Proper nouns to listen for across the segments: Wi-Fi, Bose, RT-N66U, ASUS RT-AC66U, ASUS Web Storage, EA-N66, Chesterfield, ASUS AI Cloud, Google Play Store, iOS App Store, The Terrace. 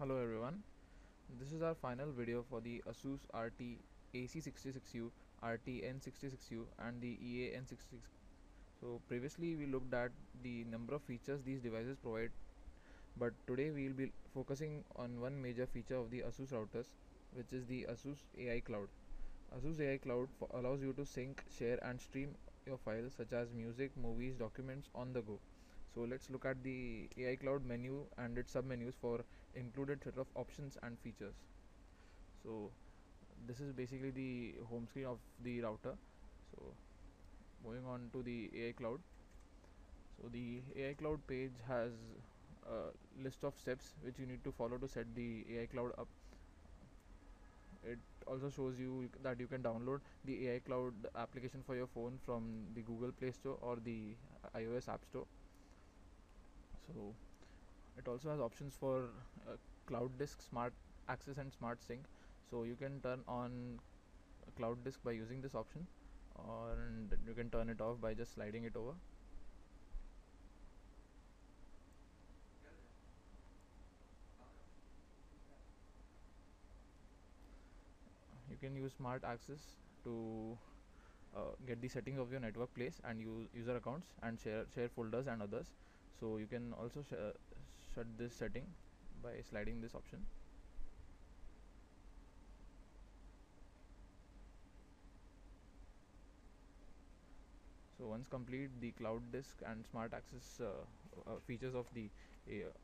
Hello everyone, this is our final video for the ASUS RT-AC66U, RT-N66U and the EA-N66. So previously we looked at the number of features these devices provide, but today we will be focusing on one major feature of the ASUS routers, which is the ASUS AI Cloud. ASUS AI Cloud allows you to sync, share and stream your files such as music, movies, documents on the go. So let's look at the AI Cloud menu and its submenus for included set of options and features. So this is basically the home screen of the router. So moving on to the AI Cloud. So the AI Cloud page has a list of steps which you need to follow to set the AI Cloud up. It also shows you that you can download the AI Cloud application for your phone from the Google Play Store or the iOS App Store. So it also has options for cloud disk, smart access and smart sync. So you can turn on cloud disk by using this option, or you can turn it off by just sliding it over. You can use smart access to get the settings of your network place and user accounts and share folders and others. So you can also shut this setting by sliding this option. So once complete, the cloud disk and smart access features of the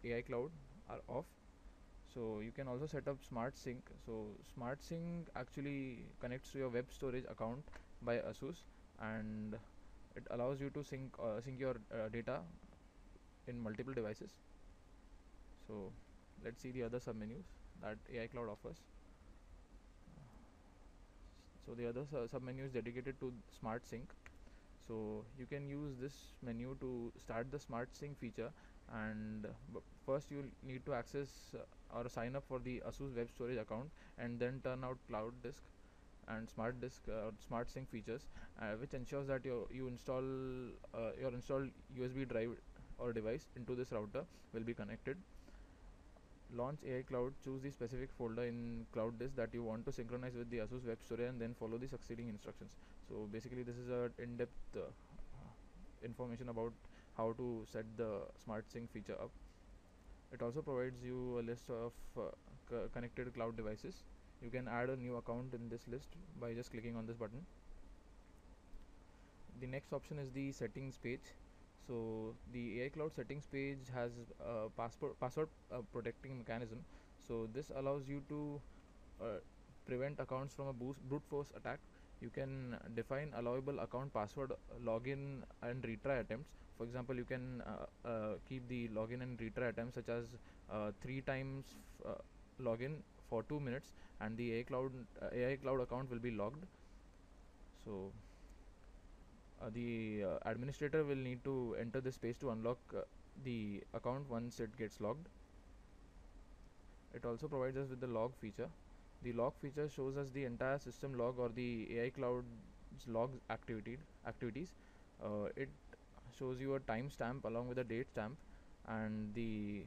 AI Cloud are off. So you can also set up Smart Sync. So Smart Sync actually connects to your web storage account by ASUS, and it allows you to sync your data in multiple devices. So let's see the other submenus that AI Cloud offers. So the other submenu is dedicated to Smart Sync. So you can use this menu to start the Smart Sync feature, and first you'll need to access or sign up for the ASUS Web Storage account and then turn out Cloud Disk and Smart Disk or Smart Sync features, which ensures that you install your installed USB drive or device into this router will be connected. Launch AI Cloud, choose the specific folder in Cloud Disk that you want to synchronize with the ASUS Web Storage, and then follow the succeeding instructions. So basically this is an in-depth information about how to set the Smart Sync feature up. It also provides you a list of connected cloud devices. You can add a new account in this list by just clicking on this button. The next option is the settings page. So the AI Cloud settings page has a password protecting mechanism. So this allows you to prevent accounts from a brute force attack. You can define allowable account password, login and retry attempts. For example, you can keep the login and retry attempts such as 3 times login for 2 minutes, and the AI Cloud account will be logged. So the administrator will need to enter this page to unlock the account once it gets logged. It also provides us with the log feature. The log feature shows us the entire system log or the AI Cloud's log activities. It shows you a timestamp along with a date stamp and the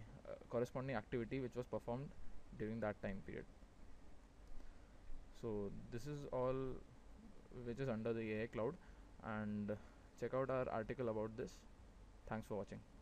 corresponding activity which was performed during that time period. So this is all which is under the AI Cloud, and check out our article about this. Thanks for watching.